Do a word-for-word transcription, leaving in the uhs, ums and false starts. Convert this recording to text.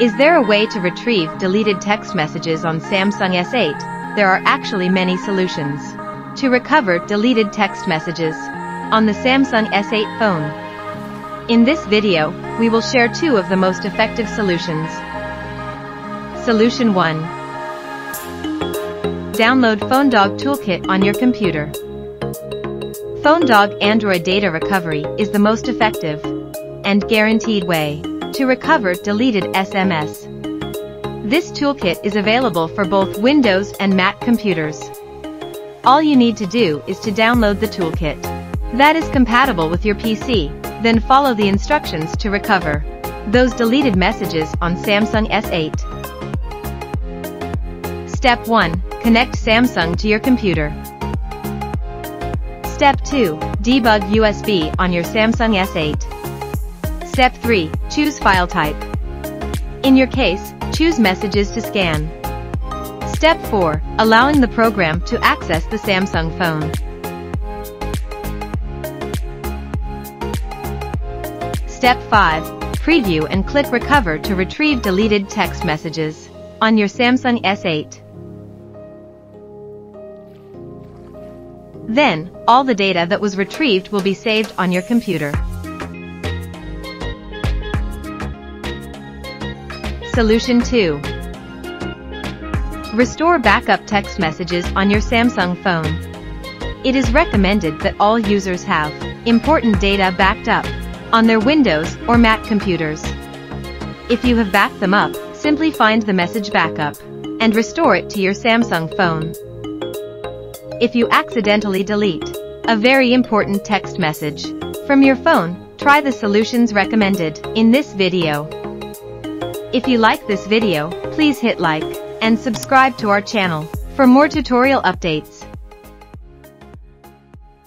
Is there a way to retrieve deleted text messages on Samsung S eight? There are actually many solutions to recover deleted text messages on the Samsung S eight phone. In this video, we will share two of the most effective solutions. Solution one. Download FoneDog Toolkit on your computer. FoneDog Android Data Recovery is the most effective and guaranteed way to recover deleted S M S. This toolkit is available for both Windows and Mac computers. All you need to do is to download the toolkit that is compatible with your P C, then follow the instructions to recover those deleted messages on Samsung S eight. Step one. Connect Samsung to your computer. Step two. Debug U S B on your Samsung S eight. Step three. Choose file type. In your case, choose messages to scan. Step four. Allowing the program to access the Samsung phone. Step five. Preview and click Recover to retrieve deleted text messages on your Samsung S eight. Then, all the data that was retrieved will be saved on your computer. Solution two. Restore backup text messages on your Samsung phone. It is recommended that all users have important data backed up on their Windows or Mac computers. If you have backed them up, simply find the message backup and restore it to your Samsung phone. If you accidentally delete a very important text message from your phone, try the solutions recommended in this video. If you like this video, please hit like and subscribe to our channel for more tutorial updates.